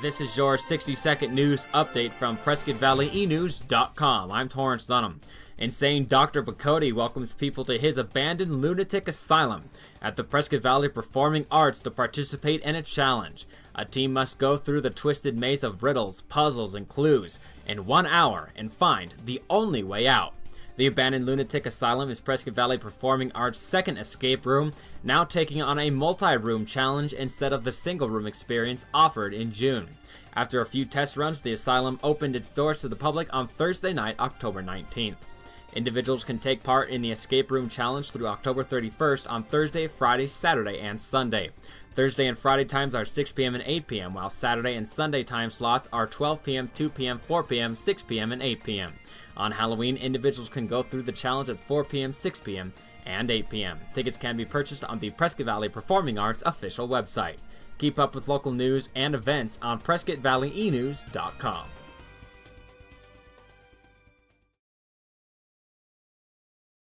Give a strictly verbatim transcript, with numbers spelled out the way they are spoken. This is your sixty second news update from Prescott Valley E News dot com. I'm Torrance Dunham. Insane Doctor Bacotti welcomes people to his abandoned lunatic asylum at the Prescott Valley Performing Arts to participate in a challenge. A team must go through the twisted maze of riddles, puzzles, and clues in one hour and find the only way out. The abandoned lunatic asylum is Prescott Valley Performing Arts' second escape room, now taking on a multi-room challenge instead of the single-room experience offered in June. After a few test runs, the asylum opened its doors to the public on Thursday night, October nineteenth. Individuals can take part in the escape room challenge through October thirty-first on Thursday, Friday, Saturday, and Sunday. Thursday and Friday times are six p m and eight p m, while Saturday and Sunday time slots are twelve p m, two p m, four p m, six p m, and eight p m On Halloween, individuals can go through the challenge at four p m, six p m, and eight p m Tickets can be purchased on the Prescott Valley Performing Arts official website. Keep up with local news and events on Prescott Valley E News dot com.